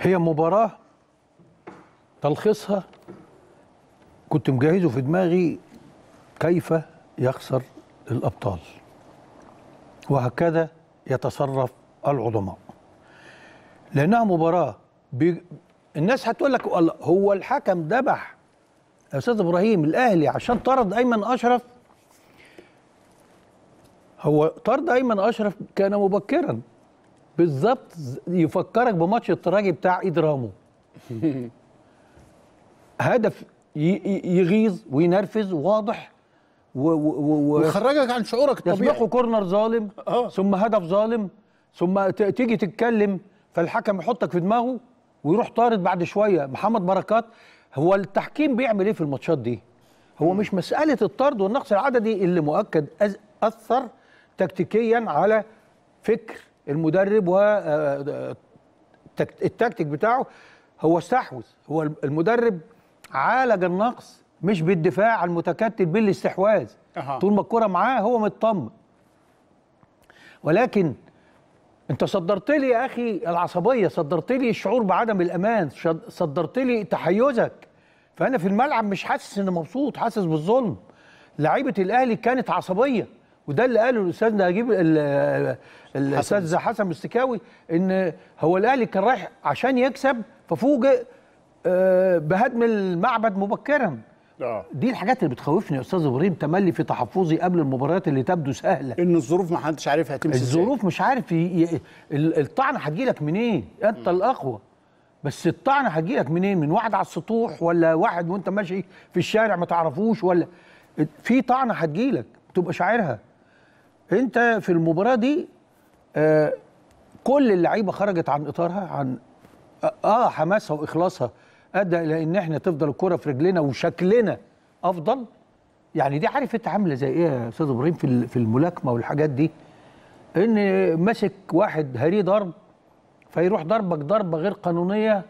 هي مباراة تلخيصها كنت مجهزه في دماغي كيف يخسر الأبطال وهكذا يتصرف العظماء، لأنها مباراة الناس هتقول لك هو الحكم ذبح يا أستاذ إبراهيم الأهلي عشان طرد أيمن أشرف. هو طرد أيمن أشرف كان مبكرا بالظبط، يفكرك بماتش الترجي بتاع إيد رامو هدف يغيظ وينرفز واضح ويخرجك عن شعورك الطبيعي، يسبقه كورنر ظالم ثم هدف ظالم ثم تيجي تتكلم فالحكم يحطك في دماغه ويروح طارد بعد شويه. محمد بركات هو التحكيم بيعمل ايه في الماتشات دي؟ هو مش مساله الطرد والنقص العددي اللي مؤكد اثر تكتيكيا على فكر المدرب والتكتيك بتاعه، هو استحوذ، هو المدرب عالج النقص مش بالدفاع المتكتل بالاستحواذ. طول ما الكرة معاه هو مطمن، ولكن انت صدرت لي يا اخي العصبية، صدرت لي الشعور بعدم الامان، صدرت لي تحيزك، فانا في الملعب مش حاسس اني مبسوط، حاسس بالظلم. لعيبة الاهلي كانت عصبية وده اللي قاله الاستاذ نجيب الاستاذ حسن مستكاوي ان هو الاهلي كان رايح عشان يكسب ففوجئ بهدم المعبد مبكرا. دي الحاجات اللي بتخوفني يا استاذ ابراهيم، تملي في تحفظي قبل المباريات اللي تبدو سهله، ان الظروف ما حدش عارفها هتمشي ازاي، الظروف مش عارف الطعنه هتجيلك منين، انت الاقوى بس الطعنه هتجيلك منين؟ من واحد على السطوح ولا واحد وانت ماشي في الشارع ما تعرفوش، ولا في طعنه هتجيلك ما تبقى شاعرها. انت في المباراه دي كل اللعيبه خرجت عن اطارها، عن حماسها واخلاصها، ادى الى ان احنا تفضل الكره في رجلنا وشكلنا افضل. يعني دي عارف انت عامله زي ايه يا استاذ ابراهيم في الملاكمه والحاجات دي، ان ماسك واحد هريه ضرب فيروح ضربك ضربه غير قانونيه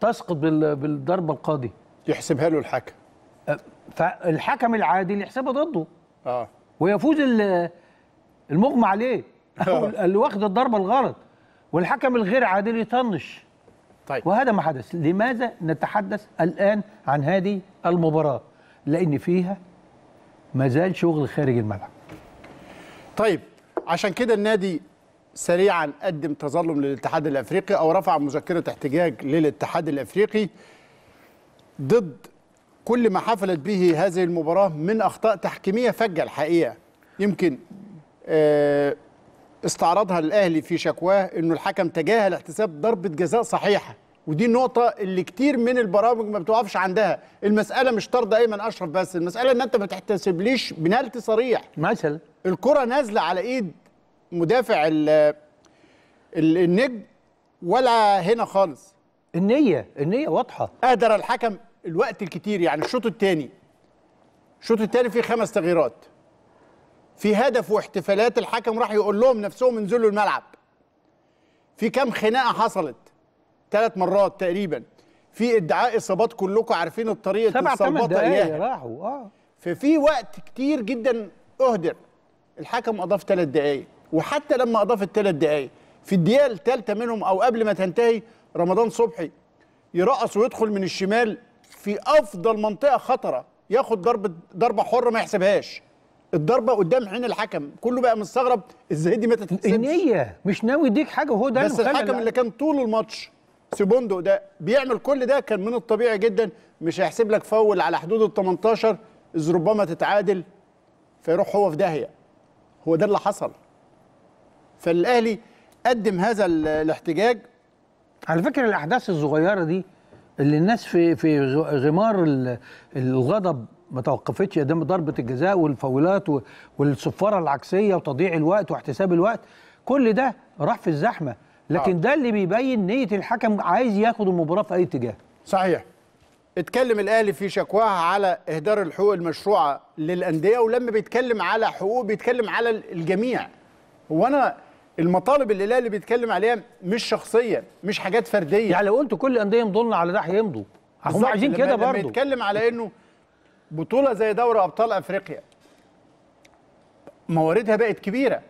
تسقط بالضربه القاضي يحسبها له الحكم، فالحكم العادي اللي يحسبها ضده ويفوز المغمى عليه اللي واخد الضربه الغلط، والحكم الغير عادل يطنش. طيب. وهذا ما حدث. لماذا نتحدث الآن عن هذه المباراة؟ لأن فيها مازال شغل خارج الملعب. طيب عشان كده النادي سريعا قدم تظلم للاتحاد الأفريقي أو رفع مذكرة احتجاج للاتحاد الأفريقي ضد كل ما حفلت به هذه المباراة من أخطاء تحكيمية فجة الحقيقة، يمكن استعرضها الأهلي في شكواه إنه الحكم تجاهل احتساب ضربة جزاء صحيحة، ودي النقطة اللي كتير من البرامج ما بتوقفش عندها. المسألة مش طرد أيمن أشرف بس، المسألة إن أنت ما تحتسبليش بنالتي صريح مثلا، الكرة نازلة على إيد مدافع النجم ولا هنا خالص، النية واضحة. قدر الحكم الوقت الكتير، يعني الشوط الثاني فيه 5 تغييرات، في هدف واحتفالات، الحكم راح يقول لهم نفسهم انزلوا الملعب. في كام خناقه حصلت، 3 مرات تقريبا، في ادعاء اصابات، كلكم عارفين الطريقه الصلبطه ايه، راحوا ففي وقت كتير جدا اهدر، الحكم اضاف 3 دقائق، وحتى لما اضاف ال3 دقائق في الدقيقه الثالثه منهم او قبل ما تنتهي رمضان صبحي يرقص ويدخل من الشمال في افضل منطقه خطره، ياخد ضربه حره ما يحسبهاش، الضربه قدام عين الحكم، كله بقى مستغرب ازاي دي ما تتحسبش، النيه مش ناوي يديك حاجه وهو ده بس الحكم اللي كان طول الماتش سيبوندو ده بيعمل كل ده، كان من الطبيعي جدا مش هيحسب لك فاول على حدود ال 18 اذ ربما تتعادل فيروح هو في داهيه، هو ده اللي حصل. فالاهلي قدم هذا الاحتجاج. على فكره الاحداث الصغيره دي اللي الناس في غمار الغضب ما توقفتش قدام ضربة الجزاء والفاولات والصفارة العكسية وتضييع الوقت واحتساب الوقت، كل ده راح في الزحمة، لكن ده اللي بيبين نية الحكم، عايز ياخد المباراة في أي اتجاه. صحيح. اتكلم الأهلي في شكواه على إهدار الحقوق المشروعة للأندية، ولما بيتكلم على حقوق بيتكلم على الجميع. هو أنا المطالب اللي الأهلي بيتكلم عليها مش شخصية، مش حاجات فردية. يعني لو قلت كل الأندية يمضولنا على ده هيمضوا، هم عايزين كده برضه. لما بيتكلم على إنه بطولة زي دوري أبطال أفريقيا مواردها بقت كبيرة،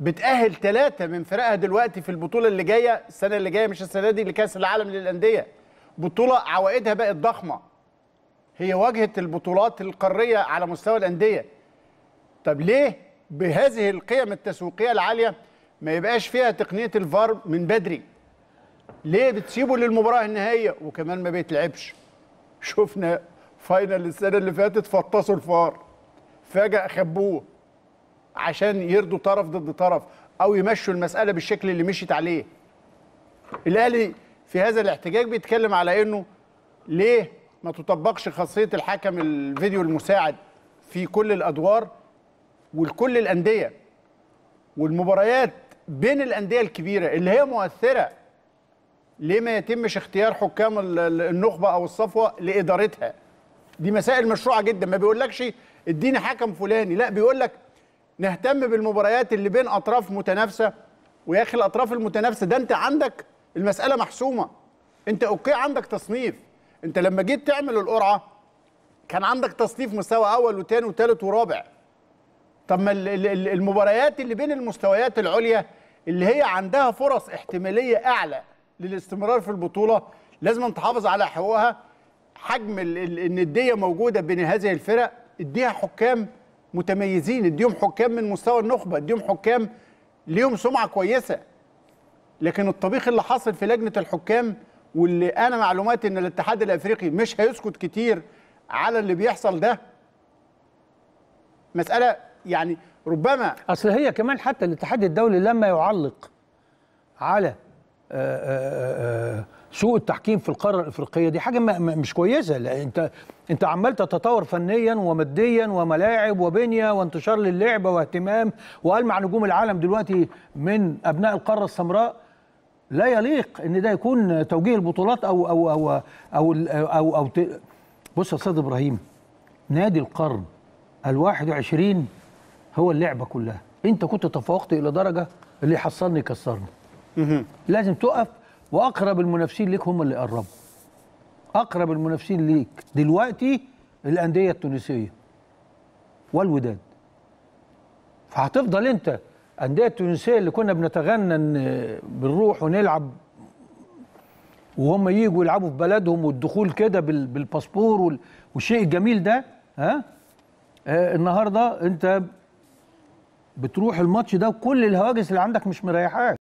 بتأهل 3 من فرقها دلوقتي في البطولة اللي جاية، السنة اللي جاية مش السنة دي، لكأس العالم للأندية. بطولة عوائدها بقت ضخمة، هي واجهة البطولات القارية على مستوى الأندية. طب ليه بهذه القيم التسويقية العالية ما يبقاش فيها تقنية الفار من بدري؟ ليه بتسيبه للمباراة النهائية وكمان ما بيتلعبش؟ شفنا فاينل السنة اللي فاتت فطسوا الفار فجأة، خبوه عشان يرضوا طرف ضد طرف او يمشوا المسألة بالشكل اللي مشيت عليه. الأهلي في هذا الاحتجاج بيتكلم على انه ليه ما تطبقش خاصية الحكم الفيديو المساعد في كل الأدوار ولكل الأندية، والمباريات بين الأندية الكبيرة اللي هي مؤثرة ليه ما يتمش اختيار حكام النخبة أو الصفوة لإدارتها؟ دي مسائل مشروعة جدا. ما بيقولكش اديني حكم فلاني، لا بيقولك نهتم بالمباريات اللي بين أطراف متنافسة. ويا أخي الأطراف المتنافسة ده أنت عندك المسألة محسومة، أنت أوكي عندك تصنيف. أنت لما جيت تعمل القرعة كان عندك تصنيف مستوى أول وثاني وثالث ورابع. طب ما المباريات اللي بين المستويات العليا اللي هي عندها فرص احتمالية أعلى للاستمرار في البطولة لازم تحافظ على حقوقها. حجم الندية موجودة بين هذه الفرق، اديها حكام متميزين، اديهم حكام من مستوى النخبة، اديهم حكام ليهم سمعة كويسة. لكن الطبيخ اللي حصل في لجنة الحكام، واللي أنا معلوماتي إن الاتحاد الأفريقي مش هيسكت كتير على اللي بيحصل ده، مسألة يعني ربما أصل هي كمان حتى الاتحاد الدولي لما يعلق على سوء التحكيم في القاره الافريقيه دي حاجه مش كويسه. لا انت عمال تتطور فنيا وماديا وملاعب وبنيه وانتشار للعبه واهتمام، والمع نجوم العالم دلوقتي من ابناء القاره السمراء. لا يليق ان ده يكون توجيه البطولات او او او او او, أو, أو بص يا استاذ ابراهيم، نادي القرن ال21 هو اللعبه كلها. انت كنت تفوقت الى درجه اللي حصلني يكسرني. لازم تقف، واقرب المنافسين ليك هم اللي قربوا. اقرب المنافسين ليك دلوقتي الانديه التونسيه والوداد. فهتفضل انت الانديه التونسيه اللي كنا بنتغنى بنروح ونلعب وهم ييجوا يلعبوا في بلدهم، والدخول كده بالباسبور والشيء الجميل ده. ها النهارده انت بتروح الماتش ده وكل الهواجس اللي عندك مش مريحاك.